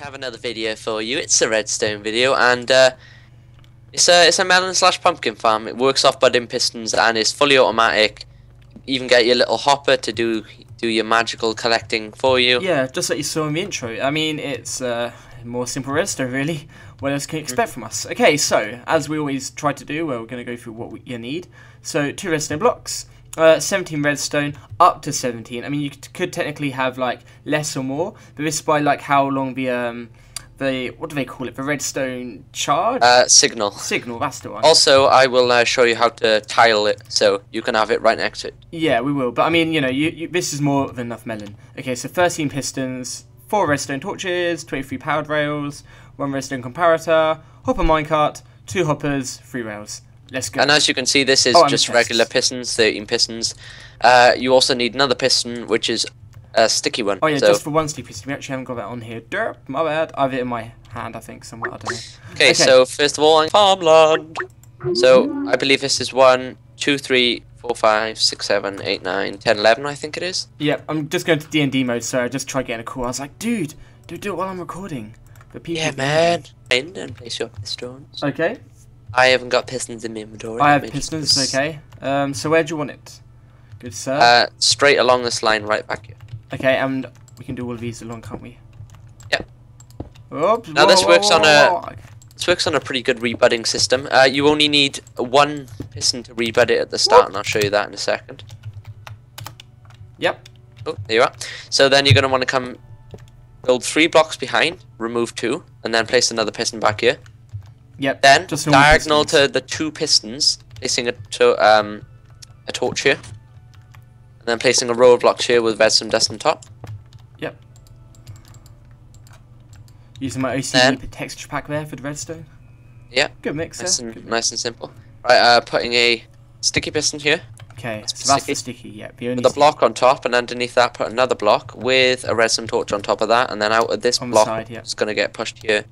have another video for you. It's a redstone video, and it's a melon/pumpkin farm. It works off budding pistons and is fully automatic. You even get your little hopper to do your magical collecting for you. Yeah, just like you saw in the intro. I mean, it's more simple redstone, really. What else can you expect from us? Okay, so as we always try to do, we're going to go through what you need. So 2 redstone blocks, 17 redstone, up to 17. I mean, you could technically have like less or more, but this is by like how long the what do they call it? The redstone charge? Signal. Signal, that's the one. Also, I will show you how to tile it, so you can have it right next to it. Yeah, we will. But I mean, you know, this is more than enough melon. Okay, so 13 pistons, 4 redstone torches, 23 powered rails, 1 redstone comparator, hopper minecart, 2 hoppers, 3 rails. Let's go. And as you can see, this is just regular pistons, 13 pistons. You also need another piston, which is a sticky one. Oh yeah, so just for one sticky piston. We actually haven't got that on here. Derp, my bad. I have it in my hand, I think, somewhere. I don't know. Okay, so first of all, farmland. So I believe this is 1, 2, 3, 4, 5, 6, 7, 8, 9, 10, 11, I think it is. Yep, I'm just going to D&D mode, so I just tried getting a call. I was like, dude, do it while I'm recording. But people yeah, man. And place your pistons. Okay. I haven't got pistons in my inventory. I have pistons, okay. So where do you want it? Good sir. Straight along this line right back here. Okay, and we can do all of these along, can't we? Yep. Oops, now this works on a pretty good rebudding system. You only need 1 piston to rebud it at the start, and I'll show you that in a second. Yep. Oh, there you are. So then you're going to want to come build 3 blocks behind, remove 2, and then place another piston back here. Yep. Then diagonal to the 2 pistons, placing a torch here, and then placing a row of blocks here with redstone dust on top. Yep. Using my OCD texture pack there for the redstone. Yep. Good mixer. Nice and simple. Right. Putting a sticky piston here. Okay. So that's the sticky. Yep. With a block on top, and underneath that put another block with a redstone torch on top of that, and then out of this block, it's going to get pushed here.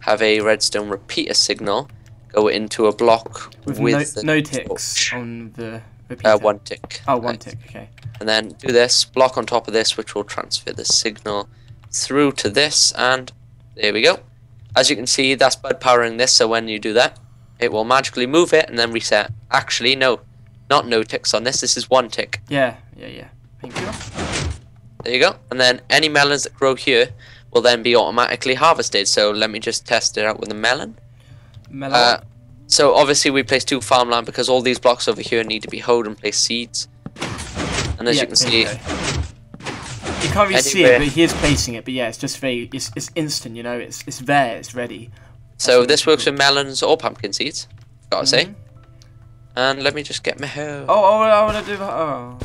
Have a redstone repeater signal go into a block with no ticks on the repeater. 1 tick. Oh, 1 tick. Okay. And then do this block on top of this, which will transfer the signal through to this, and there we go. As you can see, that's bud powering this. So when you do that, it will magically move it and then reset. Actually, no, not no ticks on this. This is 1 tick. Yeah. Thank you. There you go. And then any melons that grow here will then be automatically harvested. So let me just test it out with a melon. So obviously we placed 2 farmland because all these blocks over here need to be hoed and place seeds. And as you can see, you can't really see it, but he is placing it. But yeah, it's just very, it's instant. You know, it's there, it's ready. So this works with melons or pumpkin seeds, gotta say. And let me just get my hoe. Oh, I want to do the hoe.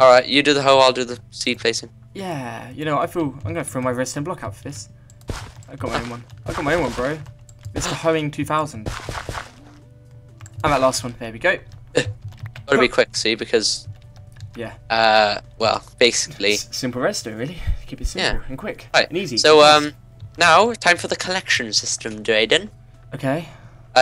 All right, you do the hoe. I'll do the seed placing. Yeah, you know, I'm gonna throw my redstone block out for this. I got my own one. I got my own one, bro. It's the hoeing 2000. And that last one. There we go. Gotta be quick, see, because yeah. Well, basically simple redstone, really. Keep it simple and quick and easy. So now time for the collection system, Jaden. Okay.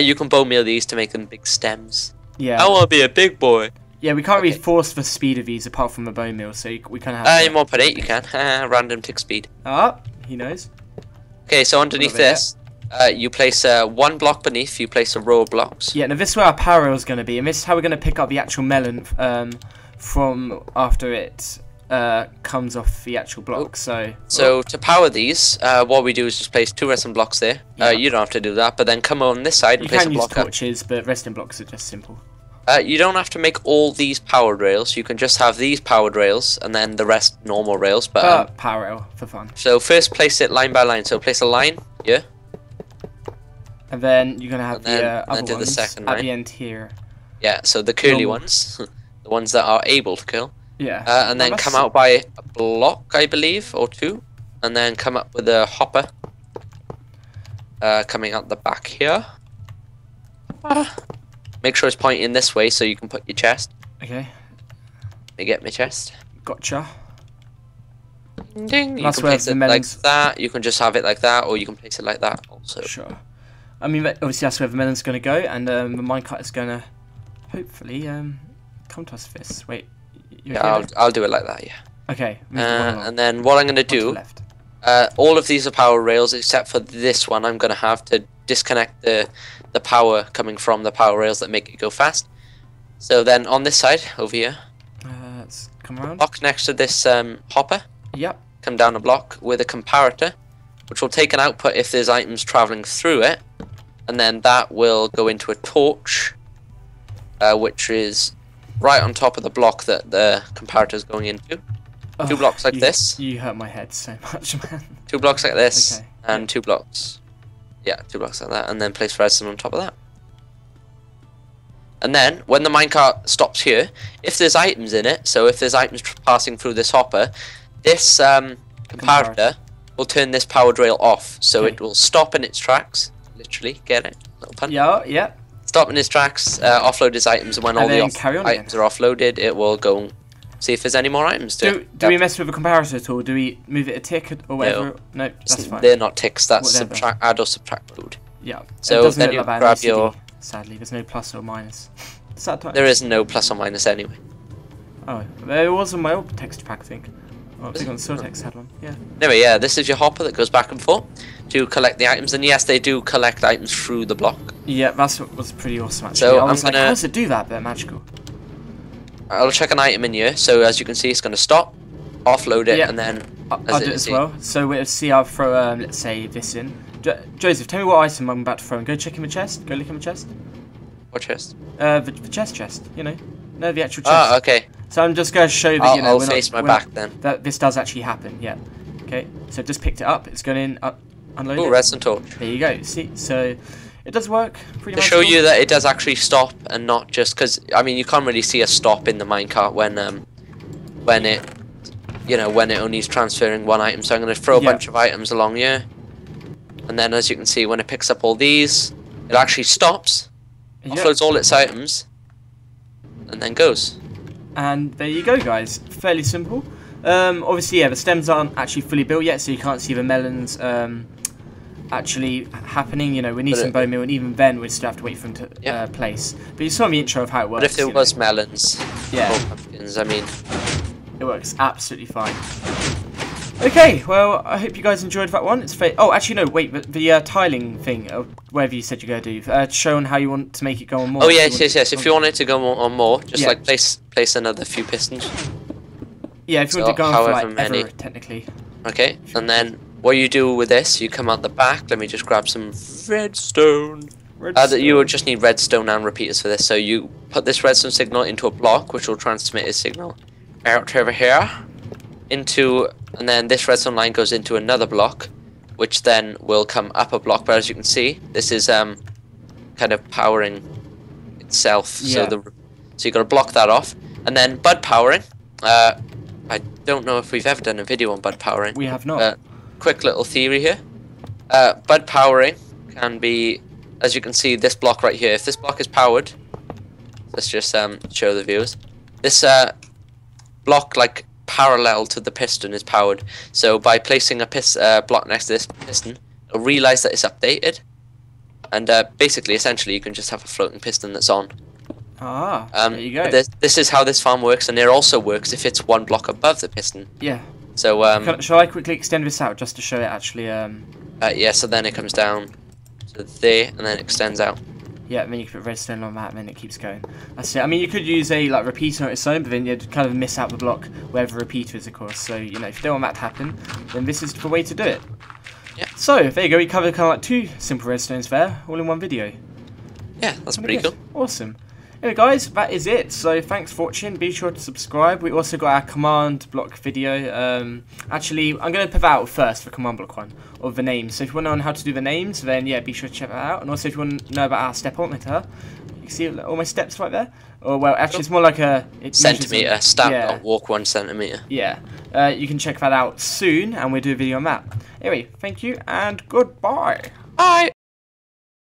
You can bone meal these to make them big stems. Yeah. I wanna be a big boy. Yeah, we can't really force the speed of these apart from the bone meal, so we kind of have... in 1.8 you can. Random tick speed. Ah, he knows. Okay, so underneath this, you place 1 block beneath, you place a row of blocks. Yeah, now this is where our power rail is going to be, and this is how we're going to pick up the actual melon from after it comes off the actual block. So to power these, what we do is just place 2 redstone blocks there. Yeah. You don't have to do that, but then come on this side and place a block. You can use torches, but redstone blocks are just simple. You don't have to make all these powered rails. You can just have these powered rails and then the rest normal rails. But power rail for fun. So first place it line by line. So place a line here. And then you're going to have the other ones at the end here. Yeah, so the curly ones. The ones that are able to curl. Yeah. And then come out by a block, I believe, or 2. And then come up with a hopper. Coming out the back here. Make sure it's pointing this way so you can put your chest. Okay. Let me get my chest. Gotcha. Ding, ding. You can place it like that. You can just have it like that, or you can place it like that also. Sure. I mean, obviously that's where the melon's going to go, and the minecart is going to hopefully come to us for this. Wait. Yeah, I'll do it like that, yeah. Okay. And then what I'm going to do All of these are power rails except for this one. I'm going to have to disconnect the power coming from the power rails that make it go fast. So then on this side, over here, let's come around. Block next to this hopper. Yep. Come down a block with a comparator, which will take an output if there's items traveling through it, and then that will go into a torch, which is right on top of the block that the comparator is going into. Oh, two blocks like this. You hurt my head so much, man. Two blocks like this, okay. And two blocks. Yeah, two blocks like that, and then place redstone on top of that. And then, when the minecart stops here, if there's items in it, so if there's items passing through this hopper, this comparator will turn this powered rail off, so okay. It will stop in its tracks. Literally, get it? Little pun. Yeah, yeah. Stop in its tracks, offload its items, and when all the items are offloaded, it will go see if there's any more items to it. Do we mess with a comparator at all? Do we move it a tick or whatever? No, that's fine. They're not ticks, that's subtract, add or subtract mode. Yeah, so then you grab your... Sadly, there's no plus or minus. There is no plus or minus anyway. Oh, there was on my old text pack, I think. Oh, I think on Siltex had one, yeah. Anyway, yeah, this is your hopper that goes back and forth to collect the items. And yes, they do collect items through the block. Yeah, that was pretty awesome, actually. So I was like, how does it do that? They're magical. I'll check an item in here. So as you can see, it's going to stop, offload it, yeah. And then... I'll do it as well. So we'll see, I'll throw, let's say, this in. Joseph, tell me what item I'm about to throw in. Go check in the chest. Go look in the chest. What chest? The chest, you know. No, the actual chest. Oh, okay. So I'm just going to show that, you know, I'll face my back then. That this does actually happen, yeah. Okay, so I've just picked it up. It's going in, unload it. Oh, redstone torch. There you go. See, so it does work pretty much. To show you that it does actually stop and not just, because, I mean, you can't really see a stop in the minecart when it, you know, when it only is transferring one item. So I'm going to throw a bunch of items along here. And then, as you can see, when it picks up all these, it actually stops, offloads all its items, and then goes. And there you go, guys. Fairly simple. Obviously, yeah, the stems aren't actually fully built yet, so you can't see the melons actually happening. You know, we need some bone meal, and even then, we still have to wait for them to place. But you saw in the intro of how it works. But if there was melons, or pumpkins, I mean, it works absolutely fine. Okay, well, I hope you guys enjoyed that one. It's oh, actually, no, wait, the tiling thing, wherever you said you're going to do, showing how you want to make it go on more. Oh, yes. If you want it to go on more, just, like, place another few pistons. Yeah, if you want to go on for, like, many. Ever, technically. Okay, and then what you do with this, you come out the back. Let me just grab some redstone. You will just need redstone and repeaters for this, so you put this redstone signal into a block, which will transmit its signal out over here. And then this redstone line goes into another block, which then will come up a block. But as you can see, this is kind of powering itself. Yeah. So you got to block that off, and then bud powering. I don't know if we've ever done a video on bud powering. We have not. Quick little theory here. Bud powering can be, as you can see, this block right here. If this block is powered, let's just show the viewers. This block, like, parallel to the piston is powered, so by placing a block next to this piston, it'll realize that it's updated, and essentially you can just have a floating piston that's on. There you go. This is how this farm works, and it also works if it's one block above the piston. Yeah. So shall I quickly extend this out just to show it actually? Yeah, so then it comes down to there, and then it extends out. Yeah, and then you can put redstone on that, and then it keeps going. That's it. I mean, you could use a repeater on its own, but then you'd kind of miss out the block where the repeater is, of course. So, you know, if you don't want that to happen, then this is the way to do it. Yeah. So, there you go. We covered kind of like two simple redstones there, all in one video. Yeah, that's pretty cool. Awesome. Anyway, guys, that is it. So, thanks for watching. Be sure to subscribe. We also got our command block video. Actually, I'm going to put that out first, the command block one, or the names. So, if you want to know how to do the names, then, yeah, be sure to check that out. And also, if you want to know about our stepometer, you can see all my steps right there. Or, well, actually, it's more like a... centimetre. Walk 1 centimetre. Yeah. You can check that out soon, and we'll do a video on that. Anyway, thank you, and goodbye. Bye.